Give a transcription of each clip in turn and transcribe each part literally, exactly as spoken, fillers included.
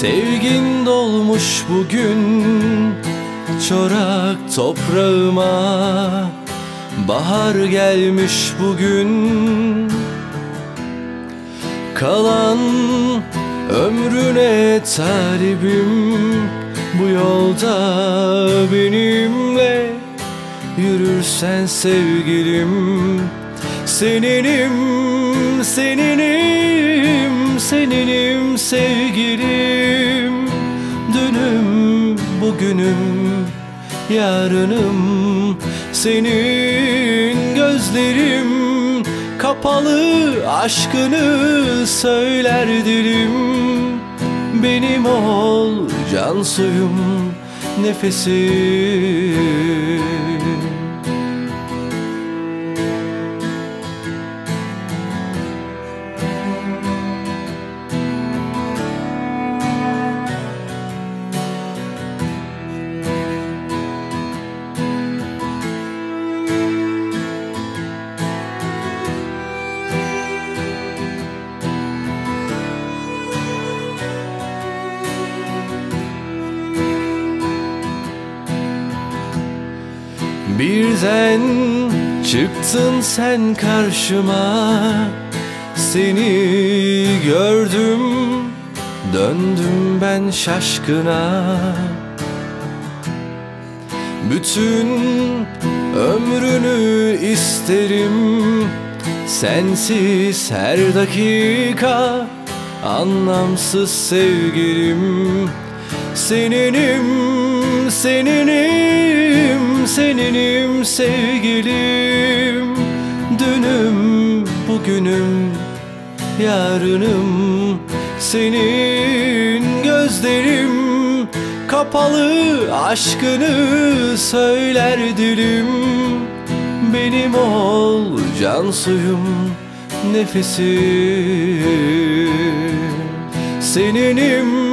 Sevgin dolmuş bugün çorak toprağıma. Bahar gelmiş bugün, kalan ömrüne talibim. Bu yolda benimle yürürsen sevgilim, seninim, seninim, seninim sevgilim. Dünüm, bugünüm, yarınım, senin gözlerim kapalı, aşkını söyler dilim. Benim ol can suyum, nefesim. Birden çıktın sen karşıma, seni gördüm, döndüm ben şaşkına. Bütün ömrünü isterim, sensiz her dakika anlamsız sevgilim. Seninim, seninim, seninim sevgilim. Dünüm, bugünüm, yarınım, senin gözlerim kapalı, aşkını söyler dilim. Benim ol can suyum, nefesim. Seninim,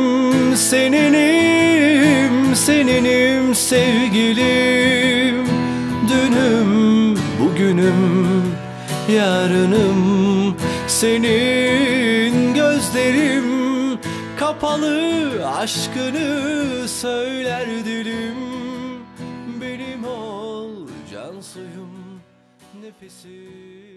seninim, seninim sevgilim. Dünüm, bugünüm, yarınım, senin gözlerim kapalı, aşkını söyler dilim. Benim ol can suyum, nefesim.